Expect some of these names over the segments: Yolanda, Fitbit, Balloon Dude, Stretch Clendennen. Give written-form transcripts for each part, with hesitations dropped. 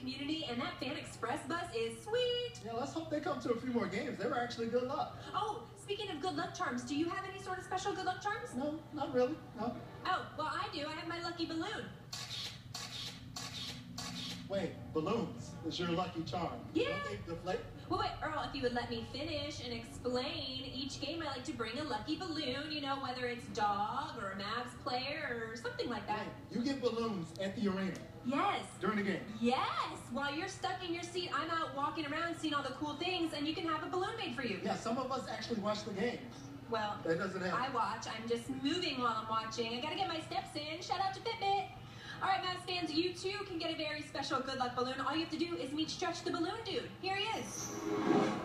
community, and that Fan Express bus is sweet. Yeah, let's hope they come to a few more games. They were actually good luck. Oh, speaking of good luck charms, do you have any sort of special good luck charms? No, not really, no. Oh, well, I do. I have my lucky balloon. Wait, balloons is your lucky charm. Yeah. Well, wait, Earl, if you would let me finish and explain, each game I like to bring a lucky balloon, you know, whether it's dog or a Mavs player or something like that. Hey, you get balloons at the arena. Yes. During the game. Yes. While you're stuck in your seat, I'm out walking around seeing all the cool things, and you can have a balloon made for you. Yeah, some of us actually watch the game. Well, that doesn't happen. I watch. I'm just moving while I'm watching. I got to get my steps in. Shout out to Fitbit. All right, Mavs fans, you too can get a very special good luck balloon. All you have to do is meet Stretch the Balloon Dude. Here he is.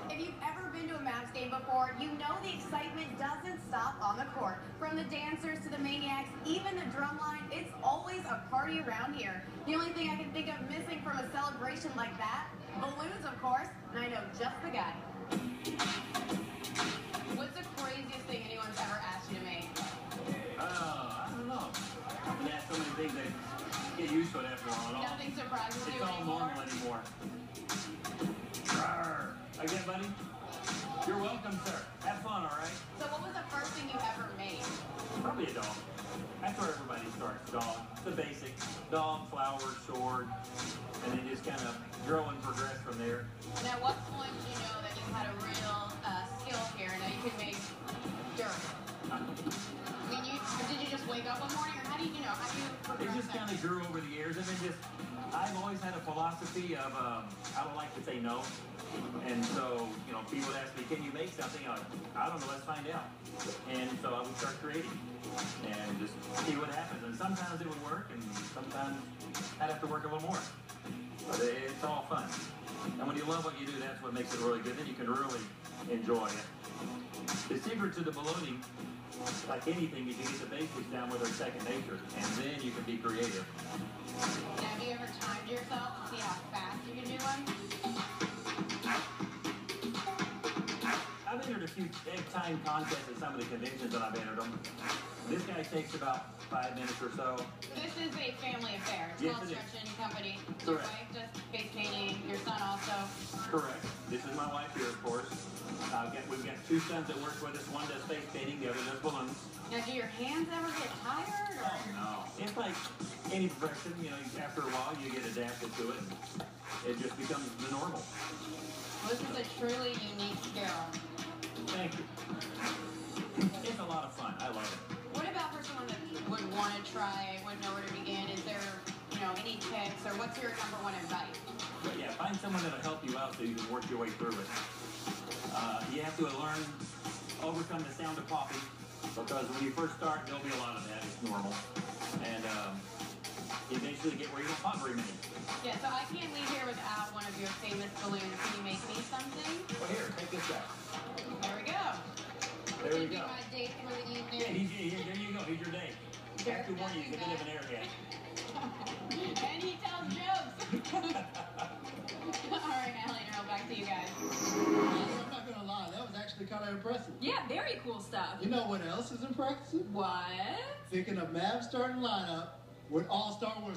If you've ever been to a Mavs game before, you know the excitement doesn't stop on the court. From the dancers to the maniacs, even the drum line, it's always a party around here. The only thing I can think of missing from a celebration like that, balloons, of course, and I know just the guy. What's the craziest thing anyone's ever asked you to make? I don't know. I've asked so many things that get used to it after a while. Nothing surprises you anymore? It's all normal anymore. Arr. Again, buddy? You're welcome, sir. Have fun, all right? So what was the first thing you ever made? Probably a dog. That's where everybody starts. Dog. The basics. Dog, flower, sword. And then just kind of grow and progress from there. And at what point did you know that you had a real skill here and that you could make dirt? Did you just wake up one morning, or how do you know? How do you progress? It just kind of grew over the years, and then just I've always had a philosophy of I don't like to say no, and so you know people would ask me, "Can you make something?" I don't know, let's find out, and so I would start creating and just see what happens. And sometimes it would work, and sometimes I'd have to work a little more. But it's all fun, and when you love what you do, that's what makes it really good. Then you can really enjoy it. The secret to the ballooning, like anything, is you get the basics down with our second nature, and then you can be creative. Have you ever timed yourself to see how fast you can do one? I've entered a few time contests at some of the conventions that I've entered them. This guy takes about 5 minutes or so. This is a family affair. It's called Stretch & Company. Correct. Your wife does face painting, your son also. Correct. This is my wife here, of course. We've got two sons that work with us. One does face painting, the other does balloons. Now, do your hands ever get tired? Or? Oh, no. It's like any profession, you know, after a while you get adapted to it. It just becomes the normal. Well, this is a truly unique skill. Thank you. It's a lot of fun. I love it. What about for someone that would want to try, would know where to begin? Is there, you know, any tips, or what's your #1 advice? But yeah, find someone that'll help you out so you can work your way through it. You have to learn, overcome the sound of coffee, because when you first start, there'll be a lot of that. It's normal. And eventually get where you don't pop very many. Yeah, so I can't leave here without one of your famous balloons. Can you make me something? Well, here, take this out. There we go. There you go. My date for the evening. Yeah, there you go. He's your date. After one, you get a bit of an airhead. And he tells jokes. All right, Allie and Earl, back to you guys. I'm not going to lie. That was actually kind of impressive. Yeah, very cool stuff. You know what else is impressive? What? Picking a Mavs starting lineup with all-star winners.